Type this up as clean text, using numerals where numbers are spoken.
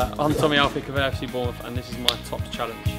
I'm Tommy Elphick of AFC Bournemouth, and this is my top challenge.